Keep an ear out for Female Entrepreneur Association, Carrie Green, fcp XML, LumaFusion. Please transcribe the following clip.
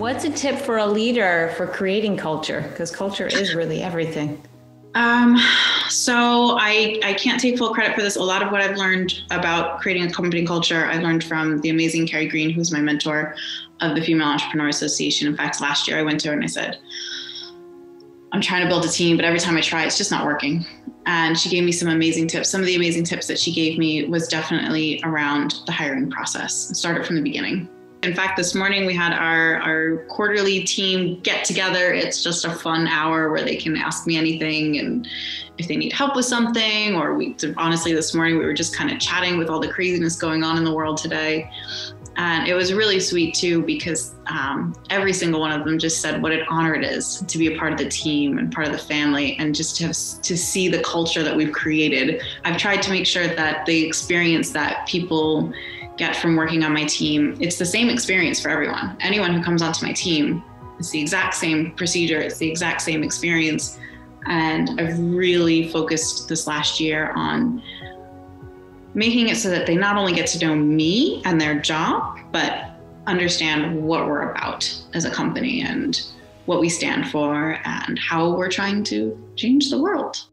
What's a tip for a leader for creating culture? Because culture is really everything. So I can't take full credit for this. A lot of what I've learned about creating a company culture, I learned from the amazing Carrie Green, who's my mentor of the Female Entrepreneur Association. In fact, last year I went to her and I said, I'm trying to build a team, but every time I try, it's just not working. And she gave me some amazing tips. Some of the amazing tips that she gave me was definitely around the hiring process. Start it from the beginning. In fact, this morning we had our quarterly team get together. It's just a fun hour where they can ask me anything, and if they need help with something, or we, honestly, this morning we were just kind of chatting with all the craziness going on in the world today. And it was really sweet too, because every single one of them just said what an honor it is to be a part of the team and part of the family, and just to see the culture that we've created. I've tried to make sure that the experience that people get from working on my team, it's the same experience for everyone. Anyone who comes onto my team, it's the exact same procedure, it's the exact same experience. And I've really focused this last year on making it so that they not only get to know me and their job, but understand what we're about as a company and what we stand for and how we're trying to change the world.